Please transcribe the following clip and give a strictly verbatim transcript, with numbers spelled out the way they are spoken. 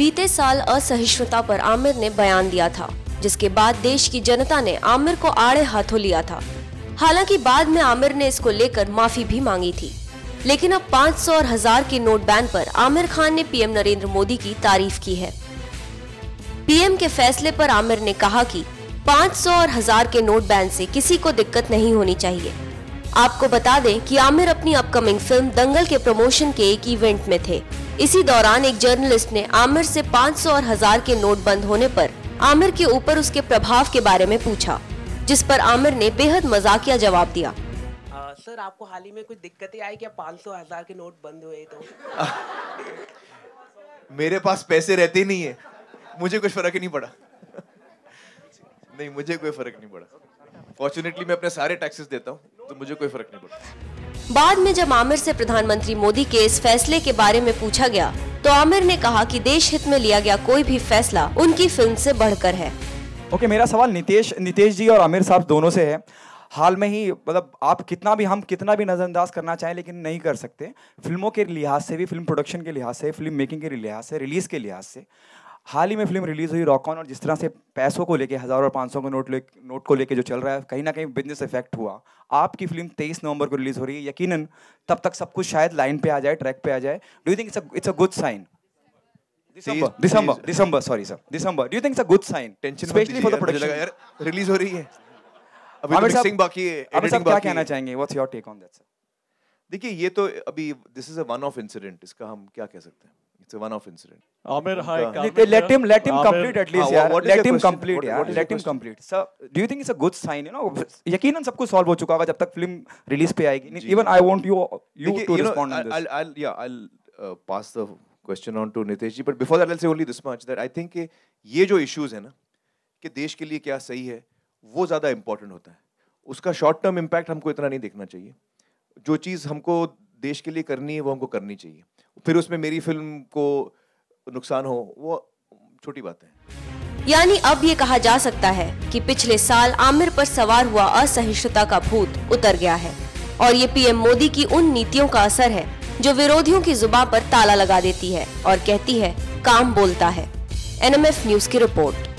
बीते साल असहिष्णुता पर आमिर ने बयान दिया था, जिसके बाद देश की जनता ने आमिर को आड़े हाथों लिया था। हालांकि बाद में आमिर ने इसको लेकर माफी भी मांगी थी, लेकिन अब पाँच सौ और हजार के नोट बैन पर आमिर खान ने पीएम नरेंद्र मोदी की तारीफ की है। पीएम के फैसले पर आमिर ने कहा कि पाँच सौ और हजार के नोट बैन से किसी को दिक्कत नहीं होनी चाहिए। आपको बता दें कि आमिर अपनी अपकमिंग फिल्म दंगल के प्रमोशन के एक इवेंट में थे। इसी दौरान एक जर्नलिस्ट ने आमिर से पाँच सौ और हजार के नोट बंद होने पर आमिर के ऊपर उसके प्रभाव के बारे में पूछा, जिस पर आमिर ने बेहद मजाकिया जवाब दिया। आ, सर, आपको हाल ही में कुछ दिक्कतें आई क्या पाँच सौ हजार के नोट बंद हुए तो? मेरे पास पैसे रहते नहीं है, मुझे कुछ फर्क नहीं पड़ा। नहीं, मुझे कोई फर्क नहीं पड़ा। फॉर्चुनेटली मैं अपने सारे टैक्सेस देता हूँ, तो मुझे कोई फर्क नहीं पड़ा। बाद में जब आमिर से प्रधानमंत्री मोदी के इस फैसले के बारे में पूछा गया तो आमिर ने कहा कि देश हित में लिया गया कोई भी फैसला उनकी फिल्म से बढ़कर है। ओके okay, मेरा सवाल नितेश नितेश जी और आमिर साहब दोनों से है। हाल में ही मतलब आप कितना भी हम कितना भी नज़रअंदाज करना चाहें लेकिन नहीं कर सकते। फिल्मों के लिहाज से भी, फिल्म प्रोडक्शन के लिहाज से, फिल्म मेकिंग के लिहाज से, रिलीज़ के लिहाज से, हाल ही में फिल्म रिलीज़ हुई रॉकऑन, और जिस तरह से पैसों को लेके, हज़ारों और पाँच सौ के नोट ले नोट को लेके जो चल रहा है, कहीं ना कहीं बिजनेस इफेक्ट हुआ। आपकी फिल्म तेईस नवंबर को रिलीज़ हो रही है, यकीनन तब तक सब कुछ शायद लाइन पे आ जाए, ट्रैक पे आ जाए। Do you think it's a good sign? दिसंबर दिसंबर दिसंबर, सॉरी सर, दिसंबर। Do you think it's a good sign, specially for the production? यार, रिलीज हो रही है अभी, मिक्सिंग बाकी है, एडिटिंग बाकी है। क्या कहना चाहेंगे, what's your take on that sir? देखिए, ये तो अभी this is a one off incident, इसका हम क्या कह सकते हैं? It's a one-off incident. Amir, hi. Let him, let him Amir. complete at least, yeah. Let him complete, what, yeah. What let him question? complete. So, do you think it's a good sign? You know, यकीनन सब कुछ solve हो चुका होगा जब तक film release पे आएगी. Even I want you, you to respond on this. I'll, I'll, yeah, I'll uh, pass the question on to Nitesh ji. But before that, I'll say only this much that I think कि ये जो issues हैं ना, कि देश के लिए क्या सही है, वो ज़्यादा important होता है. उसका short term impact हमको इतना नहीं देखना चाहिए. जो चीज़ हमको देश के लिए करनी है वो हमको करनी चाहिए, फिर उसमें मेरी फिल्म को नुकसान हो वो छोटी बात है। यानी अब ये कहा जा सकता है कि पिछले साल आमिर पर सवार हुआ असहिष्णुता का भूत उतर गया है, और ये पीएम मोदी की उन नीतियों का असर है जो विरोधियों की जुबान पर ताला लगा देती है और कहती है काम बोलता है। एनएमएफ न्यूज की रिपोर्ट।